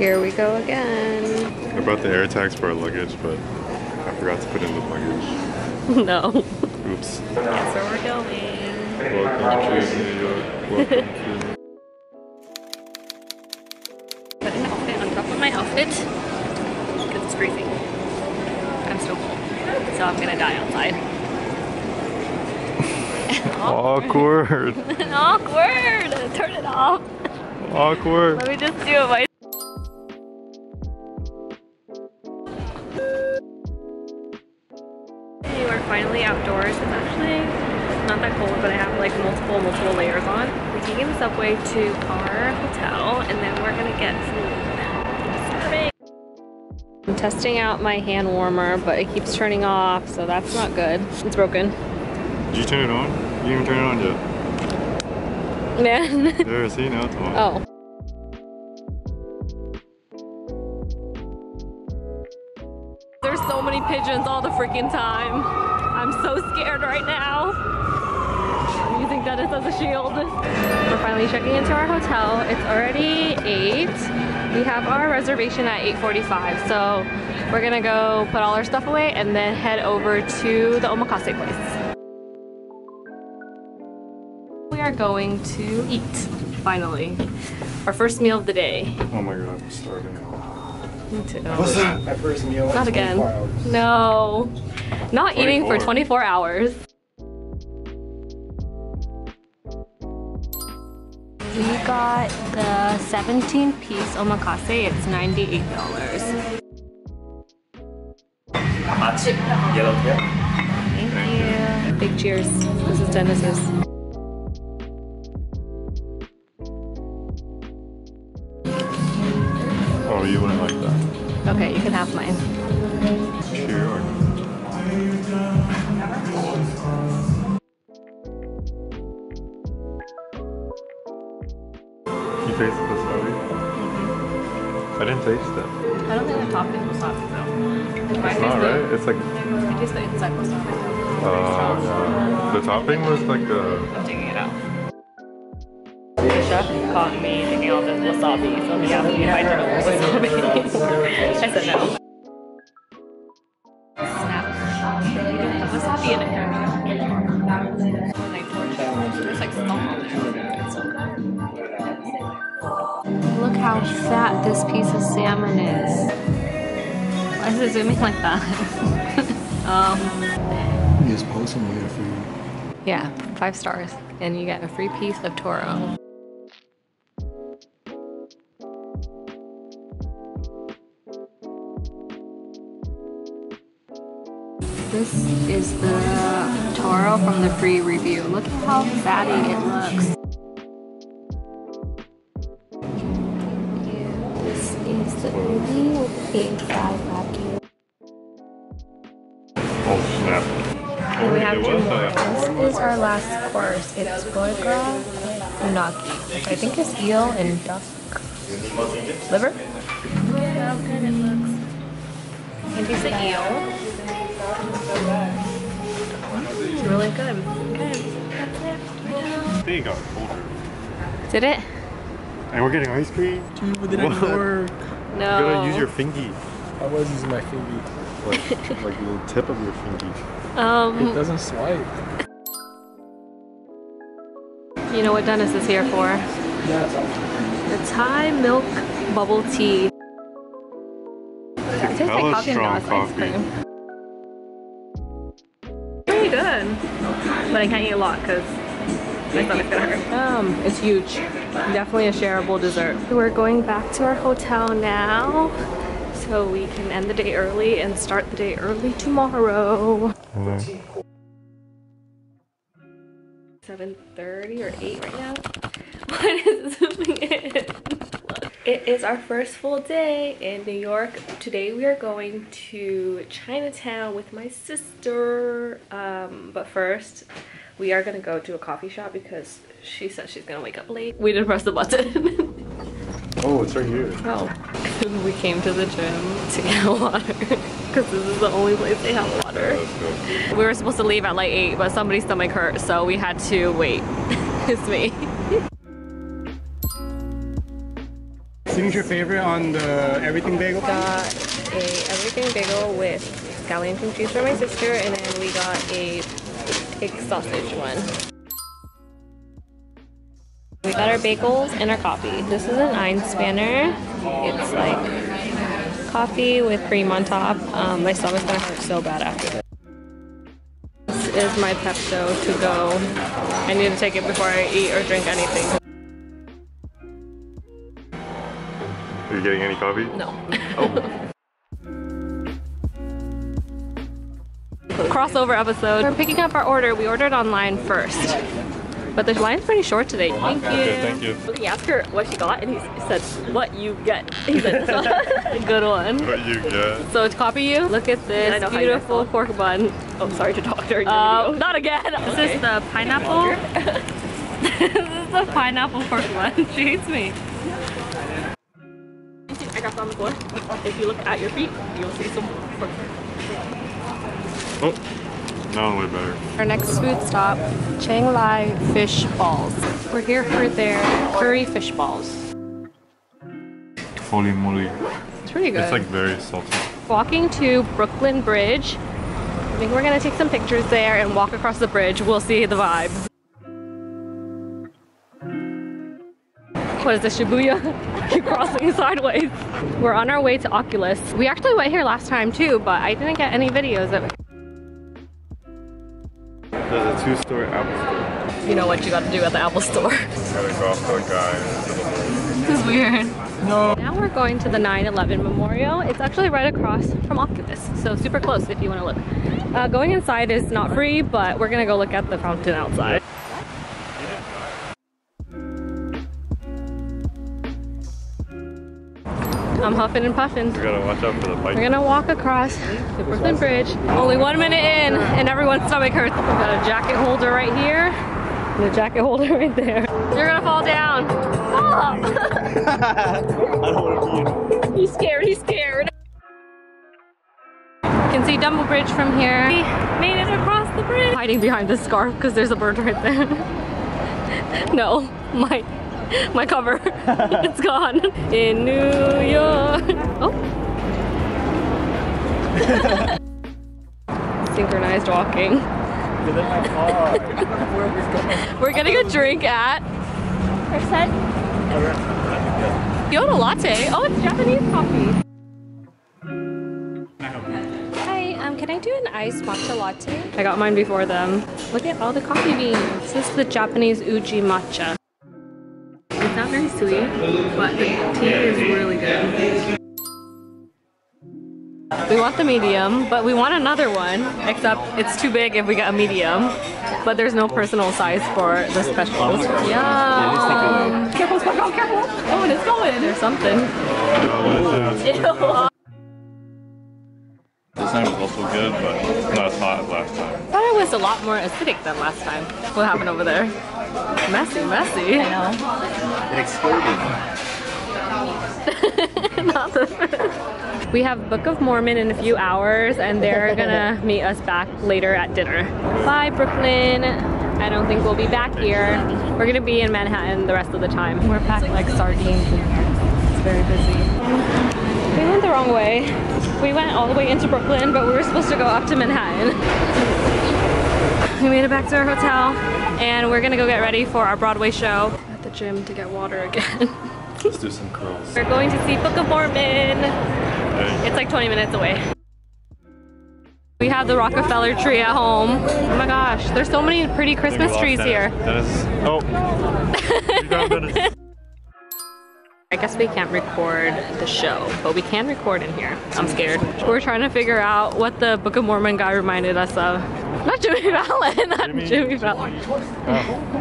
Here we go again. I brought the air tags for our luggage, but I forgot to put in the luggage. No. Oops. That's where we're going. Welcome to New York. Welcome to... Put an outfit on top of my outfit, because it's freezing. I'm still cold, so I'm gonna die outside. Awkward. Awkward. Turn it off. Awkward. Let me just do it myself. We're finally outdoors. It's actually not that cold, but I have like multiple layers on. We're taking the subway to our hotel, and then we're gonna get food. I'm testing out my hand warmer, but it keeps turning off, so that's not good. It's broken. Did you turn it on? You didn't even turn it on yet. Man. There, see, now it's on. Oh. There's so many pigeons all the freaking time. I'm so scared right now. I'm using that as a shield. We're finally checking into our hotel. It's already 8. We have our reservation at 8:45, so we're gonna go put all our stuff away and then head over to the omakase place. Going to eat, finally. Our first meal of the day. Oh my god, I'm starving. Me too. What's that? My first meal. Not again. Hours. No. Not 24. Eating for 24 hours. We got the 17-piece omakase. It's $98. Machi, yellow pepper. Thank you. Big cheers. This is Dennis's. Oh, you wouldn't like that. Okay, you can have mine. Sure. You tasted the wasabi? Mm-hmm. I didn't taste it. I don't think the top is wasabi though. It's not, right? It's like... I taste the inside wasabi. Oh, yeah. The topping was like a... I'm taking it out. Caught me thinking all this wasabi, so yeah, he invited me over wasabi. I said no. Wasabi in it. There's like salt on there. It's so good. Look how fat this piece of salmon is. Why is it zooming like that? Just post some later for you. Yeah, 5 stars, and you get a free piece of toro. This is the taro from the free review. Look at how fatty it looks. Thank you. This is the review with the A5 Wagyu. Oh snap. And we have 2 more. This is our last course. It's bulgur unagi. I think it's eel and duck liver. Look how good it looks. And here's the eel. It's really good. That's it. They got colder. Did it? And we're getting ice cream. Dude, but did it work? No. You gotta use your fingy. I was using my fingy. Like the little tip of your fingy. It doesn't swipe. You know what Dennis is here for? Yeah. The Thai milk bubble tea. It tastes like coffee and ice cream. Good. But I can't eat a lot because my stomach's gonna hurt. It's huge. Definitely a shareable dessert. We're going back to our hotel now so we can end the day early and start the day early tomorrow. 7:30 or 8 right now. What is zooming in? It is our first full day in New York. Today we are going to Chinatown with my sister. But first, we are gonna go to a coffee shop because she said she's gonna wake up late. We didn't press the button. Oh, it's right here. Oh. We came to the gym to get water because this is the only place they have water. Yeah, we were supposed to leave at like 8, but somebody's stomach hurt, so we had to wait. It's me. Signature favorite on the everything bagel? Got a everything bagel with scallion cheese for my sister, and then we got a egg sausage one. We got our bagels and our coffee. This is an Einspanner. It's like coffee with cream on top. My stomach's gonna hurt so bad after this. This is my Pepto to go. I need to take it before I eat or drink anything. Are you getting any coffee? No. Oh. Crossover episode. We're picking up our order. We ordered online first, but the line's pretty short today. Thank you. Okay, thank you. He asked her what she got, and he said, "What you get?" He said, "Good one." What you get? So to copy you, look at this beautiful pork bun. Oh, sorry to talk during your video. Not again. Okay. This is the pineapple. This is the pineapple pork bun. She hates me. I got on the floor. If you look at your feet, you'll see some pork. Oh, no, way better. Our next food stop, Chiang Lai fish balls. We're here for their curry fish balls. Holy moly. It's pretty good. It's like very salty. Walking to Brooklyn Bridge. I think we're gonna take some pictures there and walk across the bridge. We'll see the vibe. What is this, Shibuya? Keep crossing sideways. We're on our way to Oculus. We actually went here last time too, but I didn't get any videos of it. There's a two-story Apple store. You know what you got to do at the Apple store. Gotta go off the guy. This is weird. No. Now we're going to the 9/11 Memorial. It's actually right across from Oculus, so super close if you want to look. Going inside is not free, but we're gonna go look at the fountain outside. I'm huffing and puffing. We gotta watch out for the bike. We're gonna walk across the Brooklyn Bridge. Only 1 minute in, and everyone's stomach hurts. We got a jacket holder right here, and a jacket holder right there. You're gonna fall down. Stop! I don't wanna be in. He's scared, he's scared. You can see Dumbo Bridge from here. We made it across the bridge. Hiding behind this scarf, because there's a bird right there. No, my cover, it's gone. In New York. Oh. Synchronized walking. We're getting a drink at... Percent. You want a latte? Oh, it's Japanese coffee. Hi, can I do an iced matcha latte? I got mine before them. Look at all the coffee beans. This is the Japanese uji matcha. It's not very sweet, but the tea is really good. We want the medium, but we want another one, except it's too big if we get a medium. But there's no personal size for the specials. Yeah. Careful, careful, careful! Oh, and it's going! There's something. This time was also good, but not as hot as last time. I thought it was a lot more acidic than last time. What happened over there? Messy, messy. I know. It exploded. Not the first. We have Book of Mormon in a few hours, and they're gonna meet us back later at dinner. Bye, Brooklyn. I don't think we'll be back here. We're gonna be in Manhattan the rest of the time. We're packed like sardines in here. It's very busy. We went the wrong way. We went all the way into Brooklyn, but we were supposed to go up to Manhattan. We made it back to our hotel, and we're gonna go get ready for our Broadway show. At the gym to get water again. Let's do some curls. We're going to see Book of Mormon. Hey. It's like 20 minutes away. We have the Rockefeller tree at home. Oh my gosh, there's so many pretty Christmas trees here. Oh. I guess we can't record the show, but we can record in here. I'm scared. We're trying to figure out what the Book of Mormon guy reminded us of. Not Jimmy Fallon, not Jimmy Fallon.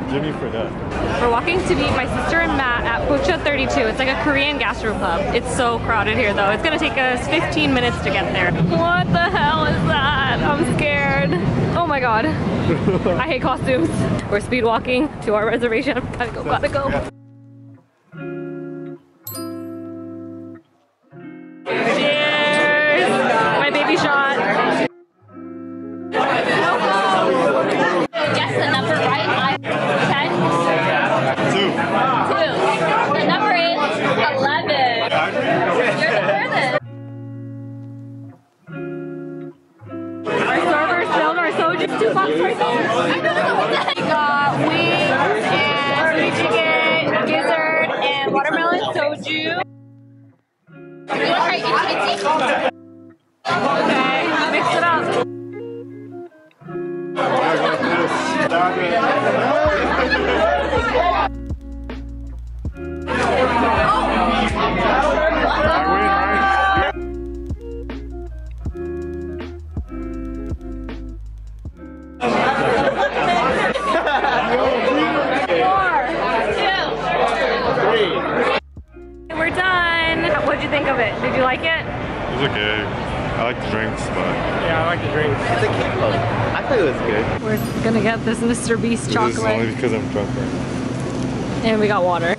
Jimmy Fredette. We're walking to meet my sister and Matt at Pocha 32. It's like a Korean gastro club. It's so crowded here though. It's gonna take us 15 minutes to get there. What the hell is that? I'm scared. Oh my God. I hate costumes. We're speed walking to our reservation. Gotta go, gotta go. The number 8, 11. It's $2 right there. I don't know what the heck. Wings and free chicken, gizzard, and watermelon soju. Okay, mix it up. We're done. What'd you think of it? Did you like it? It was okay. I like the drinks, but yeah, I like the drinks. It's a cute look. I thought it was good. We're gonna get this Mr. Beast chocolate. This is only because I'm drunk right now. And we got water.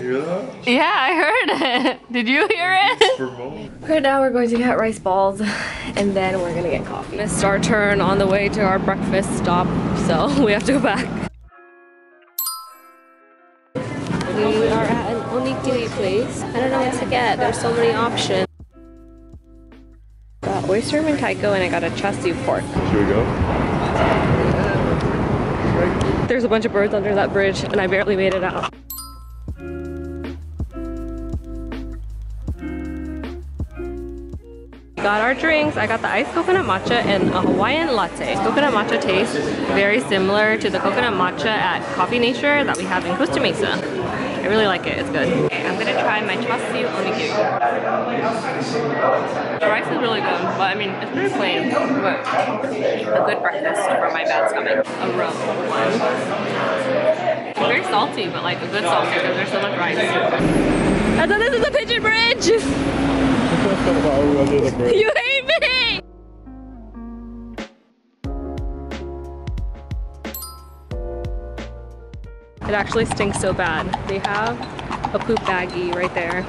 You hear that? Yeah, I heard it. Did you hear it? For both. Right now we're going to get rice balls, and then we're gonna get coffee. Missed our turn on the way to our breakfast stop, so we have to go back. We are at an onigiri place. I don't know what to get. There's so many options. Got oyster and taiko, and I got a chassis pork. Should we go? There's a bunch of birds under that bridge, and I barely made it out. Got our drinks. I got the iced coconut matcha and a Hawaiian latte. Coconut matcha tastes very similar to the coconut matcha at Coffee Nature that we have in Costa Mesa. I really like it. It's good. Okay, I'm gonna try my chassis onigiri. The rice is really good, but I mean, it's pretty plain, but a good breakfast for my bad stomach. A rough one. It's very salty, but like a good salty because there's so much rice. I thought this is a pigeon bridge! You hate me! It actually stinks so bad. They have a poop baggie right there,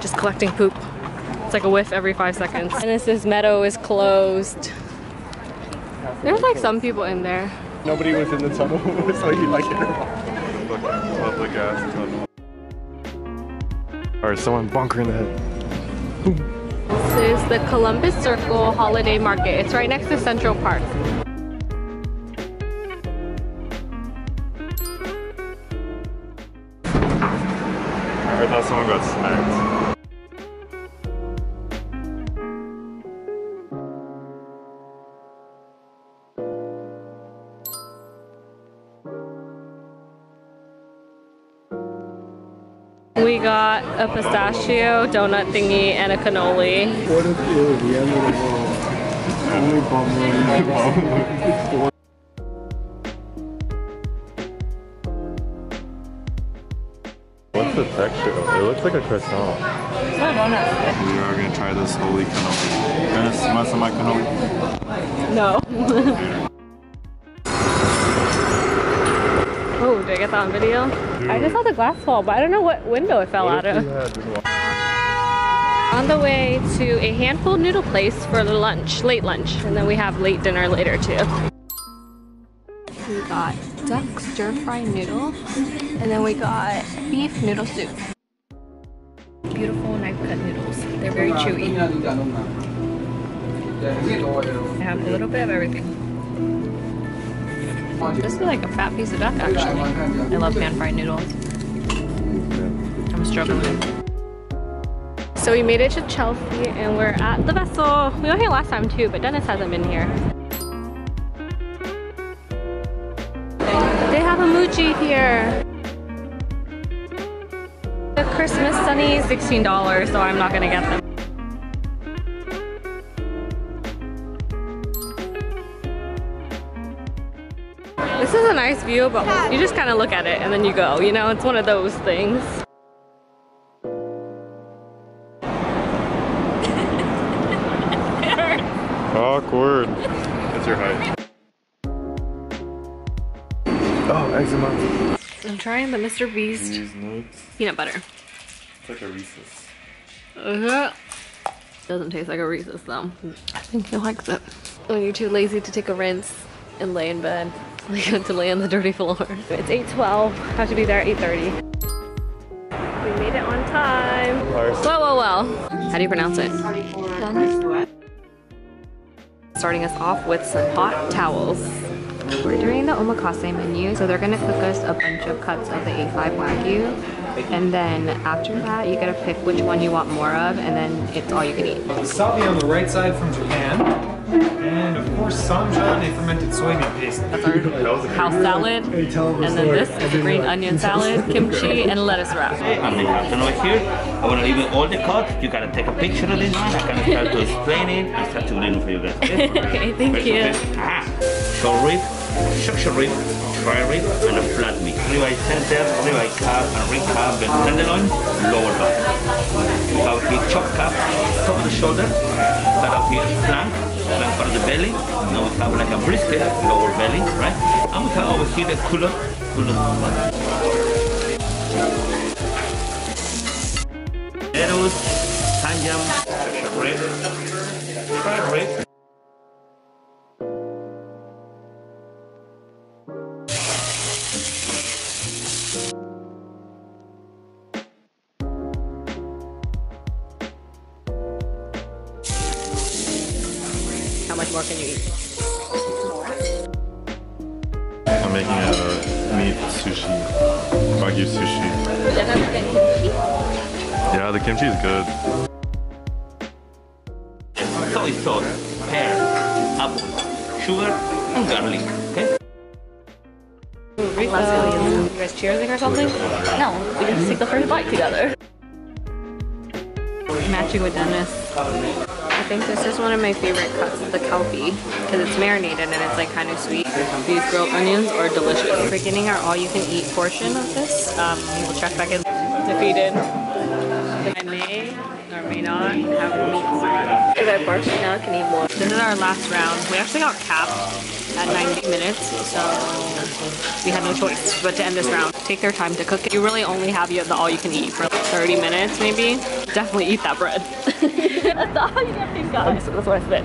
just collecting poop. It's like a whiff every 5 seconds. And this meadow is closed. There's like some people in there. Nobody was in the tunnel, so you like it. Public ass tunnel. Alright, someone bunker in the head. This is the Columbus Circle Holiday Market. It's right next to Central Park. I thought someone got smacked. We got a pistachio donut thingy and a cannoli. What if it was the end of the world? What's the texture? It looks like a croissant. It's not a donut. We are gonna try this holy cannoli. You gonna smell some of my cannoli? No. Oh, did I get that on video? I just saw the glass fall, but I don't know what window it fell out of. On the way to a handful noodle place for lunch, late lunch, and then we have late dinner later too. We got duck stir-fry noodle, and then we got beef noodle soup. Beautiful knife-cut noodles. They're very chewy. I have a little bit of everything. This is like a fat piece of duck, actually. I love pan-fried noodles. I'm struggling. So we made it to Chelsea, and we're at the vessel. We were here last time too, but Dennis hasn't been here. They have a Muji here. The Christmas sunny is $16, so I'm not gonna get them. This is a nice view, but you just kind of look at it and then you go, you know, it's one of those things. Awkward. That's your height. Oh, eczema. I'm trying the Mr. Beast peanut butter. It's like a Reese's. Doesn't taste like a Reese's though. I think he likes it. When you're too lazy to take a rinse and lay in bed. To lay on the dirty floor. It's 8:12. Have to be there at 8:30. We made it on time. Whoa, whoa, whoa. How do you pronounce it? starting us off with some hot towels. We're doing the omakase menu, so they're gonna cook us a bunch of cuts of the A5 Wagyu, and then after that you gotta pick which one you want more of, and then it's all you can eat. Wasabi on the right side from Japan. And of course, Sanjan, a fermented soybean paste. That's our house salad. And then this is a green onion salad, kimchi, and lettuce wrap. I'm the captain over here. I want to leave all the cuts. You got to take a picture of this one. I kind of try to explain it and start to read it for you guys. Okay, thank you. Short rib, structured rib, dry rib, and a flat meat. Ribeye center, ribeye calf, and rib calf, and tenderloin, lower back. We have here chopped calf, top of shoulder, that up here flank. Like for the belly, now we have like a brisket, lower belly, right? And we have over here the culo. Lettuce, tanjam, rib, fried rib. What can you eat? I'm making a meat sushi, Wagyu sushi. Yeah, the kimchi is good. Soy sauce, pear, apple, sugar, and garlic. Okay. You guys cheersing or something? No, we didn't take the first bite together. Matching with Dennis. I think this is one of my favorite cuts, the kelpie, because it's marinated and it's like kind of sweet. These grilled onions are delicious. We're getting our all-you-can-eat portion of this. We'll check back in. Defeated. I may or may not have meat. Because I barfed now, I can eat more. This is our last round. We actually got capped at 90 minutes, so we had no choice but to end this round. Take their time to cook it. You really only have the all-you-can-eat for like 30 minutes, maybe. Definitely eat that bread. That's all you can think of. That's what I spit.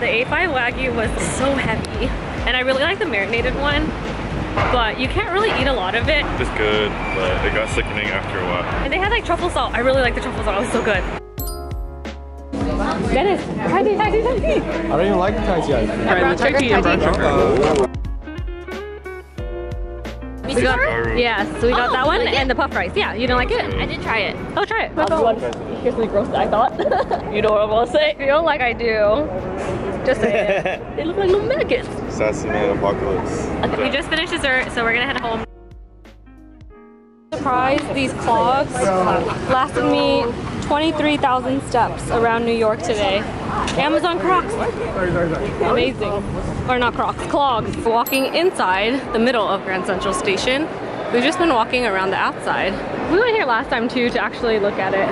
The A5 Wagyu was so heavy, and I really like the marinated one, but you can't really eat a lot of it. It's good, but it got sickening after a while. And they had like truffle salt. I really like the truffle salt. It was so good. Dennis, Thai tea. I don't even like the Thai tea. Right, the Thai tea and brown sugar. We got, yeah, so we got that one like and the puff rice. Yeah, you don't like it? I did try it. Oh, try it. Here's the gross that I thought. You know what I'm gonna say? If you don't like I do, just say it. They look like little mannequins. Sassinate apocalypse. Okay, we just finished dessert, so we're gonna head home. Surprise, these clogs lasted me 23,000 steps around New York today. Amazon Crocs. Amazing. Or not Crocs, clogs. Walking inside the middle of Grand Central Station. We've just been walking around the outside. We went here last time too to actually look at it.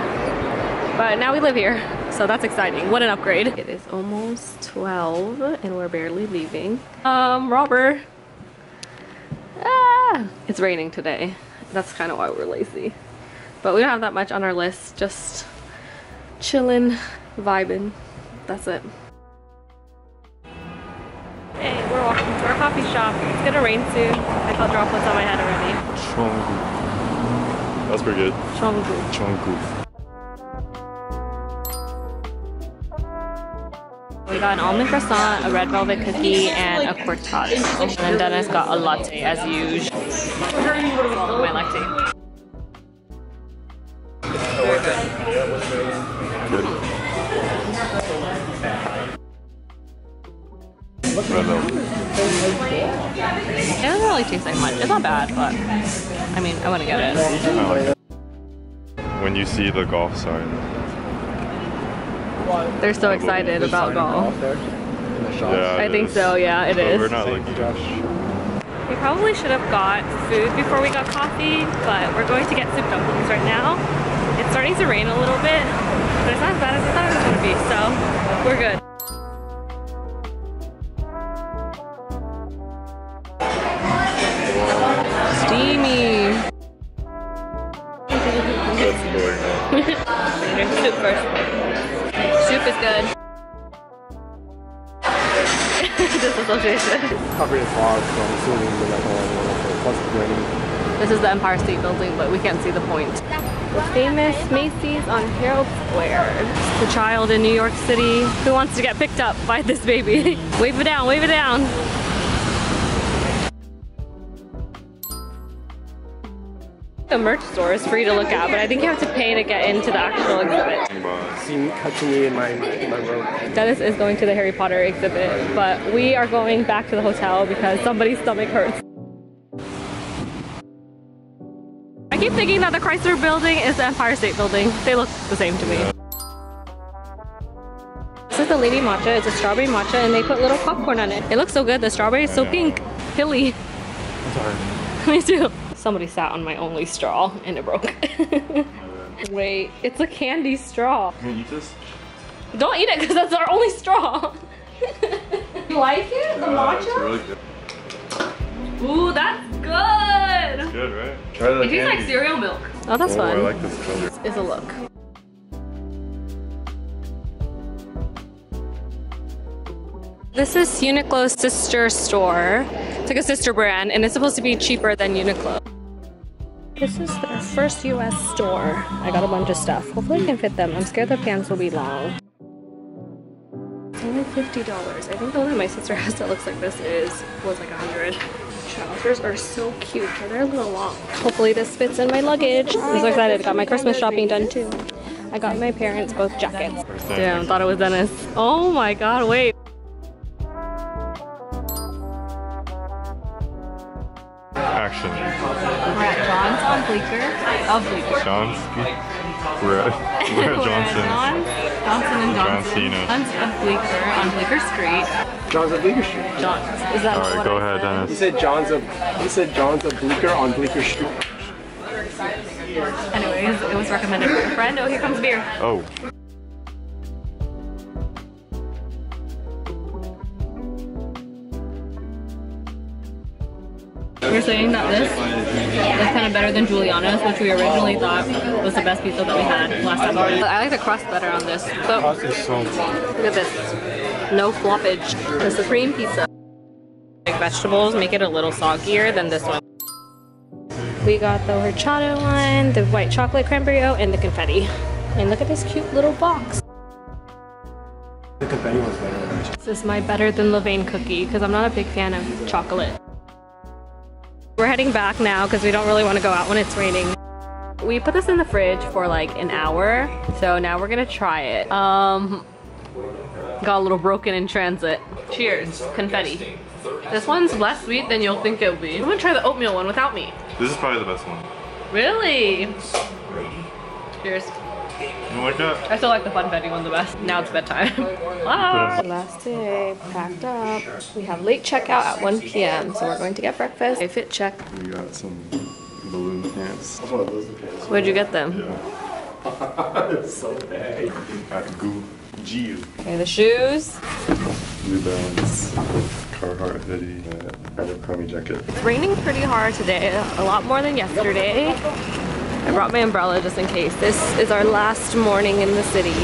But now we live here, so that's exciting. What an upgrade. It is almost 12 and we're barely leaving. Robber. Ah, it's raining today. That's kind of why we're lazy. But we don't have that much on our list. Just chillin', vibin'. That's it. Hey, we're walking to our coffee shop. It's gonna rain soon. I felt droplets on my head already. Chonggu. That's pretty good. Chonggu. Chonggu. We got an almond croissant, a red velvet cookie, and a cortado. And then Dennis got a latte as usual. My latte. It doesn't really taste like much. It's not bad, but I mean, I want to get it. I like it. When you see the golf sign, they're so excited about golf. Yeah, I think so. Yeah, it is. We're not looking. We probably should have got food before we got coffee, but we're going to get soup dumplings right now. It's starting to rain a little bit, but it's not as bad as I thought it was going to be, so we're good. This is the Empire State Building, but we can't see the point. the famous Macy's on Herald Square. The child in New York City who wants to get picked up by this baby. Wave it down, wave it down. The merch store is free to look at, but I think you have to pay to get into the actual exhibit. Dennis is going to the Harry Potter exhibit, but we are going back to the hotel because somebody's stomach hurts. I keep thinking that the Chrysler Building is the Empire State Building. They look the same to me. This is the Lady Matcha. It's a strawberry matcha and they put little popcorn on it. It looks so good. The strawberry is so pink. Hilly. I'm sorry. Me too. Somebody sat on my only straw and it broke. Wait, it's a candy straw. Can you eat this? Don't eat it because that's our only straw. You like it? The matcha? It's really good. Ooh, that's good! It's good, right? Try that. It tastes like cereal milk. Oh, that's fun. I like this color. It's a look. This is Uniqlo's sister store. It's like a sister brand, and it's supposed to be cheaper than Uniqlo. This is their first US store. I got a bunch of stuff. Hopefully I can fit them. I'm scared their pants will be long. It's only $50. I think the one my sister has that looks like this was like $100. Trousers are so cute, but they're a little long. Hopefully this fits in my luggage. I'm so excited. I got my Christmas shopping done too. I got my parents both jackets. Damn, thought it was Dennis. Oh my god, wait. Action. We're at John's on Bleecker. Of Bleecker. John's? We're at Johnson's. Johnson and Johnson. John's of Bleecker on Bleecker Street. John's of Bleecker Street. John's. Is that Alright, go ahead, Dennis. He said John's of Bleecker on Bleecker Street. Anyways, it was recommended by a friend. Oh, here comes beer. Oh. We're saying that this is kind of better than Giuliano's, which we originally thought was the best pizza that we had last time. I like the crust better on this. The crust is so good. Look at this. No floppage. The supreme pizza. Like vegetables make it a little soggier than this one. We got the horchata one, the white chocolate creme brulee, and the confetti. And look at this cute little box. The confetti was better than this. This is my better than Levain cookie because I'm not a big fan of chocolate. We're heading back now because we don't really want to go out when it's raining. We put this in the fridge for like an hour, so now we're gonna try it. Got a little broken in transit. Cheers, confetti. This one's less sweet than you'll think it'll be. I'm gonna try the oatmeal one without me. This is probably the best one. Really? Cheers. You like that? I still like the funfetti one the best. Now it's bedtime. Wow. Last day, packed up. We have late checkout at 1 p.m. so we're going to get breakfast. I fit check. We got some balloon pants. Where'd you get them? Yeah. It's so bad. At Google. Okay, the shoes. New Balance, Carhartt hoodie, and jacket. It's raining pretty hard today, a lot more than yesterday. I brought my umbrella just in case. This is our last morning in the city.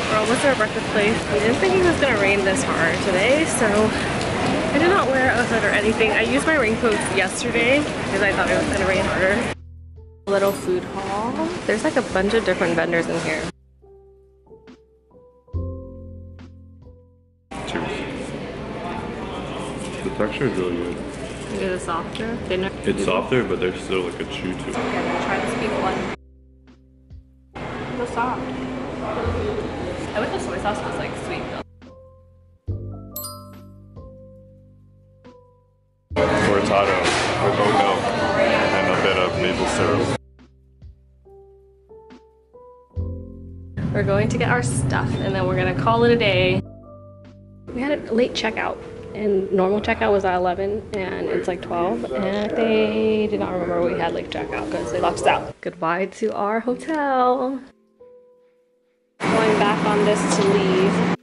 We're almost at our breakfast place. I didn't think it was gonna rain this hard today, so I did not wear a hood or anything. I used my raincoats yesterday because I thought it was gonna rain harder. Little food hall. There's like a bunch of different vendors in here. Cheers. The texture is really good. Is it softer? Thinner? It's softer, but there's still like a chew to it. Okay, I'm gonna try this pink one. It's soft. I wish the soy sauce was like sweet though. Cortado with oatmeal and a bit of maple syrup. We're going to get our stuff and then we're gonna call it a day. We had a late checkout. And normal checkout was at 11 and it's like 12 and they did not remember we had like checkout because they locked us out. Goodbye to our hotel. Going back on this to leave.